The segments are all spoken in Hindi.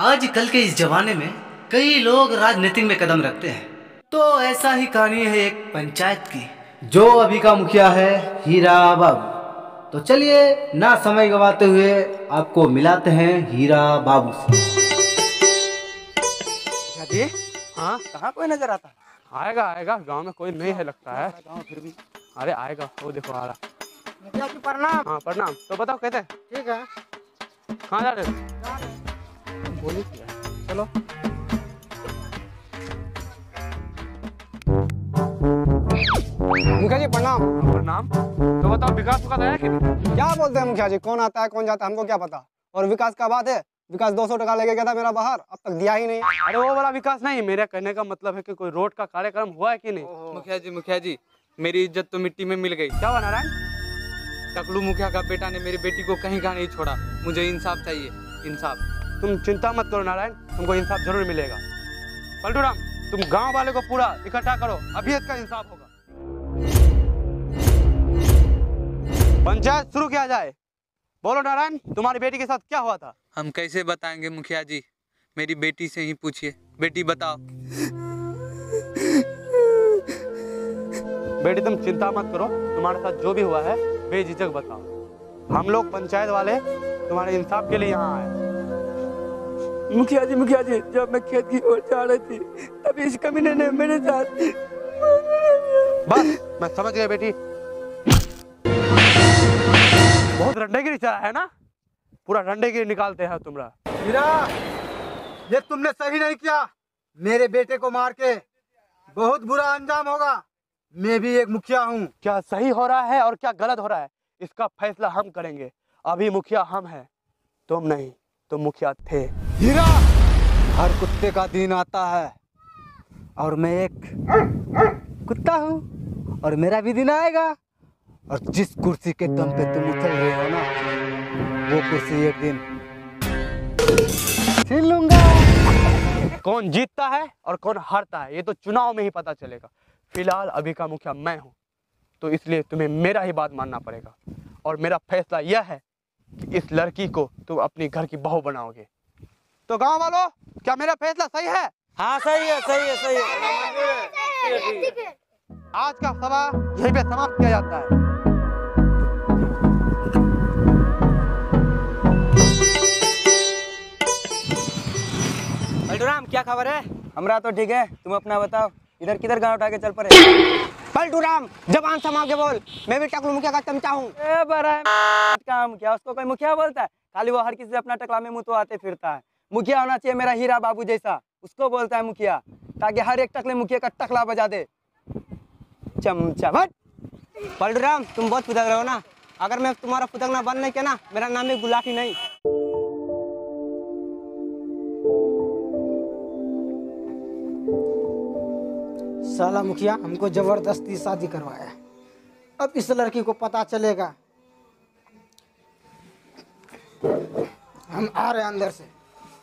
आजकल के इस जमाने में कई लोग राजनीति में कदम रखते हैं। तो ऐसा ही कहानी है एक पंचायत की, जो अभी का मुखिया है हीरा बाबू। तो चलिए ना समय गवाते हुए आपको मिलाते हैं हीरा बाबू से। हाँ, कहाँ कोई नजर आता? आएगा आएगा, गांव में कोई नहीं है लगता है। फिर भी अरे आएगा, वो देखो आ रहा। प्रणाम। हाँ प्रणाम। तो बताओ कहते हैं ठीक है, कहाँ जा रहे? बोली चलो। मुखिया जी प्रणाम। प्रणाम। तो बताओ विकास का आया कि नहीं? क्या बोलते हैं मुखिया जी, कौन आता है कौन जाता है हमको क्या पता। और विकास का बात है, विकास 200 टका लेके गया था मेरा बाहर, अब तक दिया ही नहीं। अरे वो वाला विकास नहीं, मेरा कहने का मतलब है कि कोई रोड का कार्यक्रम हुआ है कि नहीं। मुखिया जी मेरी इज्जत तो मिट्टी में मिल गई। क्या हुआ नारायण? टकलू मुखिया का बेटा ने मेरी बेटी को कहीं का नहीं छोड़ा। मुझे इंसाफ चाहिए, इंसाफ। तुम चिंता मत करो नारायण, तुमको इंसाफ जरूर मिलेगा। पलटू राम, तुम गाँव वाले को पूरा इकट्ठा करो, अभी इसका इंसाफ होगा। पंचायत शुरू किया जाए। बोलो नारायण, तुम्हारी बेटी के साथ क्या हुआ था? हम कैसे बताएंगे मुखिया जी, मेरी बेटी से ही पूछिए। बेटी बताओ। बेटी तुम चिंता मत करो, तुम्हारे साथ जो भी हुआ है बेझिझक बताओ। हम लोग पंचायत वाले तुम्हारे इंसाफ के लिए यहाँ आए। मुखिया जी जब मैं खेत की ओर जा रही थी तभी इस कमीने ने मेरे साथ। बस मैं समझ गया बेटी, बहुत रंडेगिरी चला है ना, पूरा रंडेगिरी निकालते हैं तुमरा। हीरा, ये तुमने सही नहीं किया, मेरे बेटे को मार के बहुत बुरा अंजाम होगा। मैं भी एक मुखिया हूँ। क्या सही हो रहा है और क्या गलत हो रहा है इसका फैसला हम करेंगे। अभी मुखिया हम हैं, तुम नहीं, तुम मुखिया थे। हीरा, हर कुत्ते का दिन आता है और मैं एक कुत्ता हूँ और मेरा भी दिन आएगा। और जिस कुर्सी के दम पे तुम उतर रहे हो ना, वो कुर्सी एक दिन छीन लूंगा। कौन जीतता है और कौन हारता है ये तो चुनाव में ही पता चलेगा। फिलहाल अभी का मुखिया मैं हूँ, तो इसलिए तुम्हें मेरा ही बात मानना पड़ेगा। और मेरा फैसला यह है कि इस लड़की को तुम अपने घर की बहू बनाओगे। तो गाँव वालों, क्या मेरा फैसला सही है? हाँ सही है। आज का सभा यहीं पे समाप्त किया जाता है। पलटूराम क्या खबर है? हमरा तो ठीक है, तुम अपना बताओ, इधर किधर गाँव उठा के चल पड़े? पलटूराम जबान समा के बोल, मैं भी टकलू मुखिया का चमचा हूँ। मुखिया उसको कोई मुखिया बोलता है? खाली वो हर किसी से अपना टकला में मुँह तो आते फिरता है। मुखिया होना चाहिए मेरा हीरा बाबू जैसा, उसको बोलता है मुखिया, ताकि हर एक टकले मुखिया का टकला बजा दे। चमचमट। पलटूराम तुम बहुत फुदक रहे हो ना, अगर मैं तुम्हारा फुदकना बंद नहीं किया ना, मेरा नाम है गुलाटी नहीं। साला मुखिया हमको जबरदस्ती शादी करवाया, अब इस लड़की को पता चलेगा। हम आ रहे हैं अंदर से।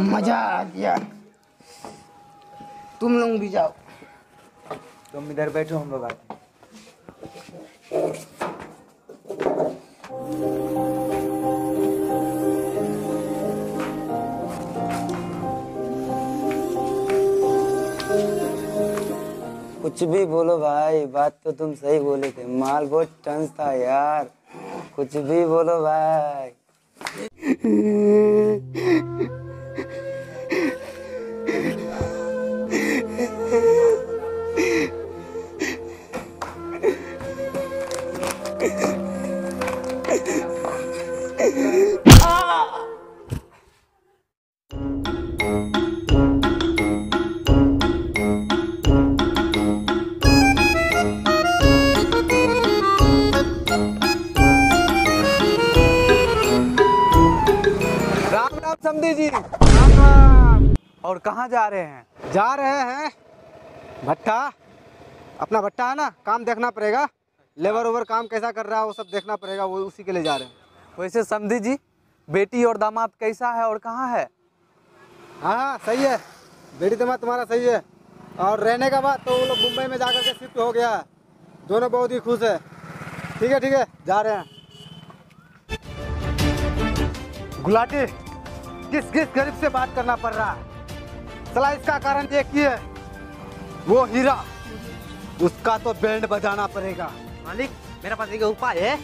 मजा आ गया, तुम लोग भी जाओ। तुम इधर बैठो, हम लोग आते हैं। कुछ भी बोलो भाई, बात तो तुम सही बोले थे, माल बहुत टंस था यार। कुछ भी बोलो भाई। समधी जी, और कहाँ जा रहे हैं? जा रहे हैं भट्टा, अपना भट्टा है ना, काम देखना पड़ेगा, लेबर ओवर काम कैसा कर रहा है वो सब देखना पड़ेगा, वो उसी के लिए जा रहे हैं। वैसे समधी जी, बेटी और दामाद कैसा है और कहाँ है? हाँ सही है, बेटी दामाद तुम्हारा सही है, और रहने का बात तो वो लोग मुंबई में जाकर के शिफ्ट हो गया है, दोनों बहुत ही खुश है। ठीक है ठीक है, जा रहे हैं। गुलाटी, किस किस गरीब से बात करना पड़ रहा है साला, इसका कारण ये की है वो हीरा, उसका तो बैंड बजाना पड़ेगा। मालिक मेरे पास एक उपाय है।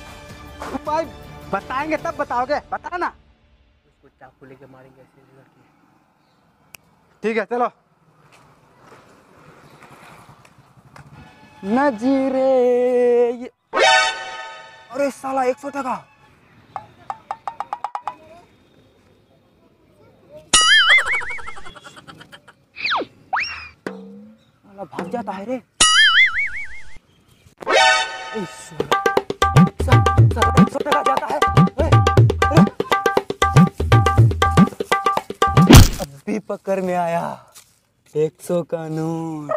उपाय बताएंगे तब बताओगे, बता ना। उसको चाकू लेके मारेंगे। ठीक है चलो। नजीरे, अरे साला 100 टका। साला भाग जाता है रे। साला 100 टका जाता है। अभी पकड़ में आया 100 का नोट।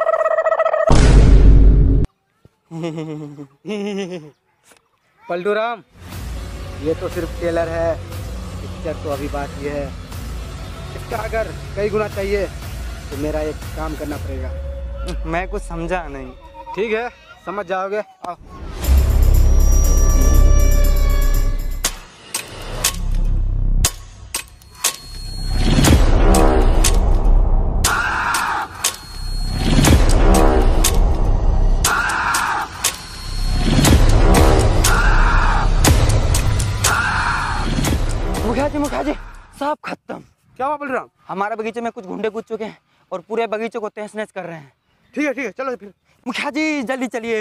पलटू राम, ये तो सिर्फ टेलर है, पिक्चर तो अभी बात ये है, इसका अगर कई गुना चाहिए तो मेरा एक काम करना पड़ेगा। मैं कुछ समझा नहीं। ठीक है समझ जाओगे। आओ। मुखिया जी साहब खत्म। क्या बोल रहा हूँ? हमारे बगीचे में कुछ गुंडे कूद चुके हैं और पूरे बगीचे को तहस नहस कर रहे हैं। ठीक है चलो फिर। मुखिया जी जल्दी चलिए।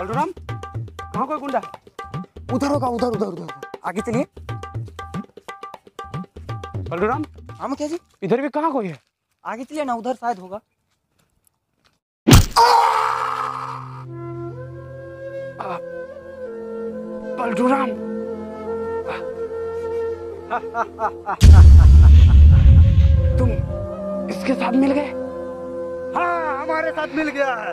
बलराम कहाँ कोई गुंडा? उधर होगा, उधर आगे चलिए। बलराम, हाँ मुखिया जी, इधर भी कहाँ कोई है? आगे चलिए ना, उधर शायद होगा। बलराम तुम इसके साथ मिल गए? हाँ हमारे साथ मिल गया है।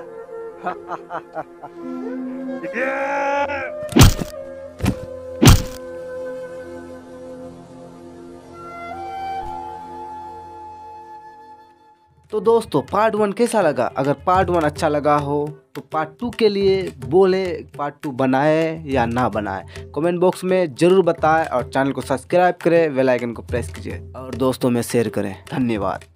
तो दोस्तों पार्ट 1 कैसा लगा? अगर पार्ट 1 अच्छा लगा हो तो पार्ट 2 के लिए बोले, पार्ट 2 बनाए या ना बनाए, कमेंट बॉक्स में ज़रूर बताएं, और चैनल को सब्सक्राइब करें, बेल आइकन को प्रेस कीजिए, और दोस्तों में शेयर करें। धन्यवाद।